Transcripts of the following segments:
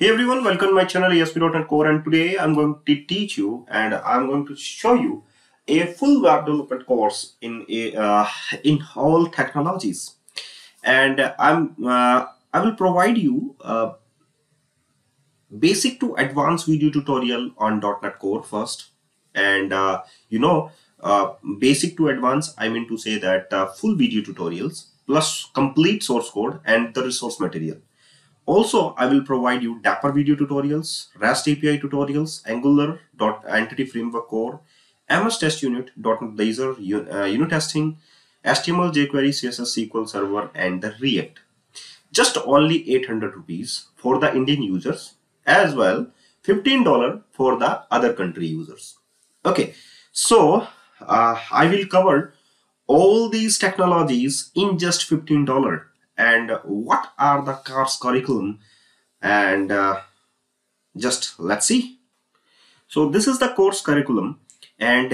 Hey everyone, welcome to my channel ASP.NET Core, and today I'm going to teach you and I'm going to show you a full web development course in all technologies, and I will provide you a basic to advanced video tutorial on .NET Core first, and basic to advanced, I mean to say that full video tutorials plus complete source code and the resource material. Also, I will provide you Dapper video tutorials, REST API tutorials, Angular, Entity Framework Core, MS Test Unit, Dotnet Laser, unit testing, HTML, jQuery, CSS, SQL Server, and the React. Just only 800 rupees for the Indian users, as well $15 for the other country users. Okay, so I will cover all these technologies in just $15. And what are the course curriculum, and just let's see. So this is the course curriculum, and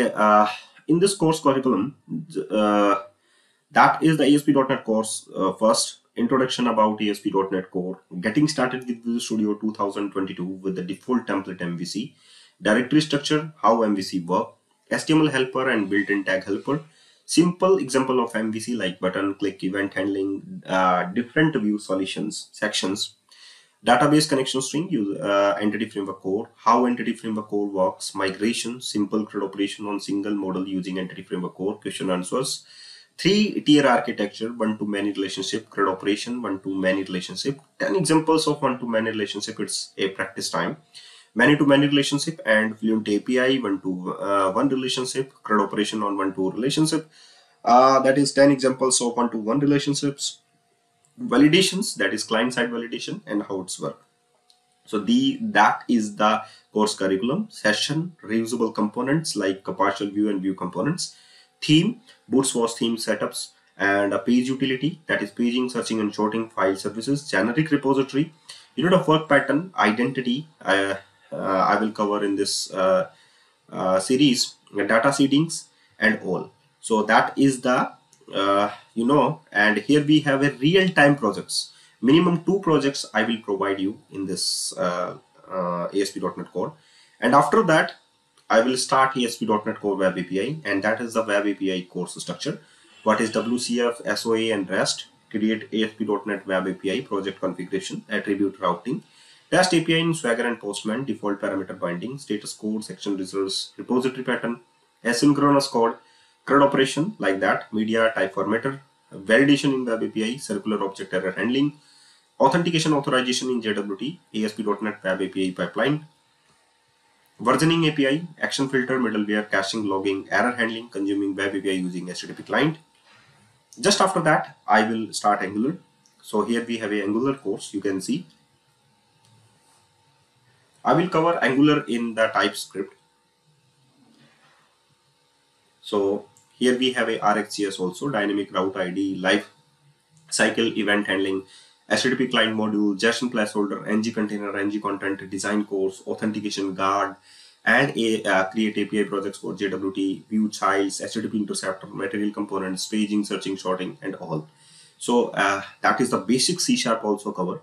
in this course curriculum, that is the ASP.NET course. First, introduction about ASP.NET Core, getting started with Visual Studio 2022 with the default template MVC, directory structure, how MVC work, HTML helper and built-in tag helper, simple example of MVC like button, click, event handling, different view solutions, sections, database connection string, Entity Framework Core, how Entity Framework Core works, migration, simple CRUD operation on single model using Entity Framework Core, question answers, 3-tier architecture, one-to-many relationship, CRUD operation, one-to-many relationship, 10 examples of one-to-many relationship, it's a practice time, many-to-many relationship and Fluent API, one-to-one relationship, CRUD operation on one-to relationship, that is 10 examples of one-to-one relationships, validations, that is client-side validation, and how it's work. So that is the course curriculum, session, reusable components like partial view and view components, theme, bootstraps theme setups, and a page utility, that is paging, searching and sorting, file services, generic repository, unit of work pattern, identity, I will cover in this series, data seedings and all. So that is the and here we have a real-time projects, minimum 2 projects I will provide you in this ASP.NET Core, and after that I will start ASP.NET Core Web API, and that is the Web API course structure, what is WCF, SOA and REST, create ASP.NET Web API, project configuration, attribute routing, REST API in Swagger and Postman, default parameter binding, status code, section results, repository pattern, asynchronous code, CRUD operation like that, media, type formatter, validation in Web API, circular object error handling, authentication authorization in JWT, ASP.NET Web API pipeline, versioning API, action filter, middleware, caching, logging, error handling, consuming Web API using HTTP client. Just after that, I will start Angular. So here we have an Angular course, you can see. I will cover Angular in the TypeScript. So here we have a rxjs also, dynamic route ID, life cycle, event handling, HTTP client module, JSON placeholder, ng container, ng content, design course, authentication guard, and a create API projects for JWT, view childs, HTTP interceptor, material components, paging, searching, sorting, and all. So that is the basic C# also covered.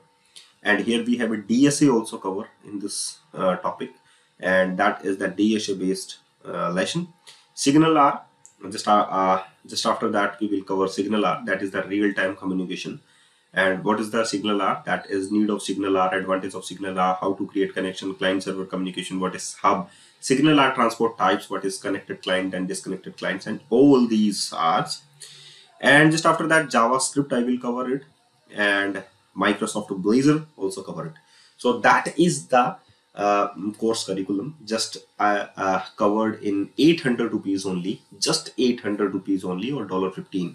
And here we have a DSA also cover in this topic, and that is the DSA based lesson. Signal R, just after that we will cover Signal R, that is the real-time communication. And what is the Signal R? That is need of Signal R, advantage of Signal R, how to create connection, client-server communication, what is hub, Signal R transport types, what is connected client and disconnected clients, and all these R's. And just after that JavaScript I will cover it, and Microsoft Blazor also cover it. So that is the course curriculum, just covered in 800 rupees only, just 800 rupees only, or $15.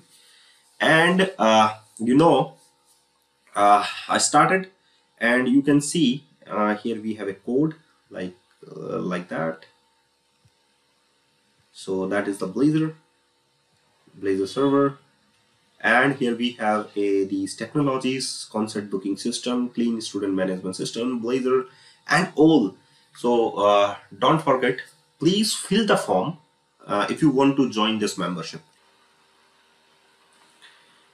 And I started, and you can see here we have a code like that. So that is the Blazor server. And here we have these technologies, concert booking system, clean student management system, Blazor, and all. So don't forget, please fill the form if you want to join this membership.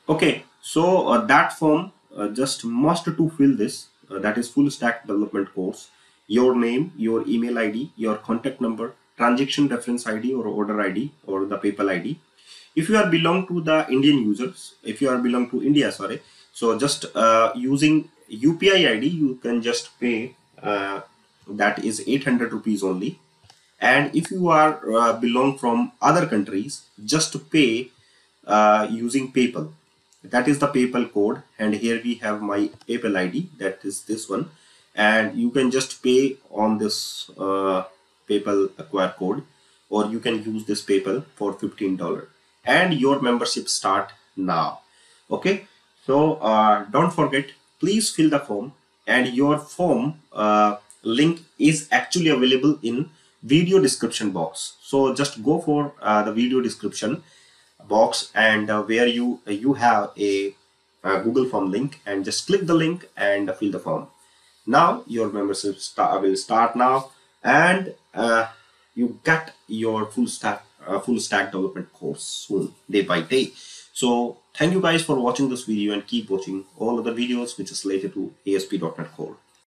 Okay, so that form just must to fill this that is full stack development course, your name, your email ID, your contact number, transaction reference ID or order ID or the PayPal ID. If you are belong to the Indian users, if you are belong to India, sorry, so just using UPI ID, you can just pay that is 800 rupees only. And if you are belong from other countries, just pay using PayPal. That is the PayPal code, and here we have my PayPal ID, that is this one, and you can just pay on this PayPal acquire code, or you can use this PayPal for $15, and your membership start now. Okay, so don't forget, please fill the form, and your form link is actually available in video description box, so just go for the video description box and where you have a Google form link, and just click the link and fill the form. Now your membership will start now, and you get your full stack development course soon, day by day. So thank you guys for watching this video, and keep watching all other videos which is related to ASP.NET Core.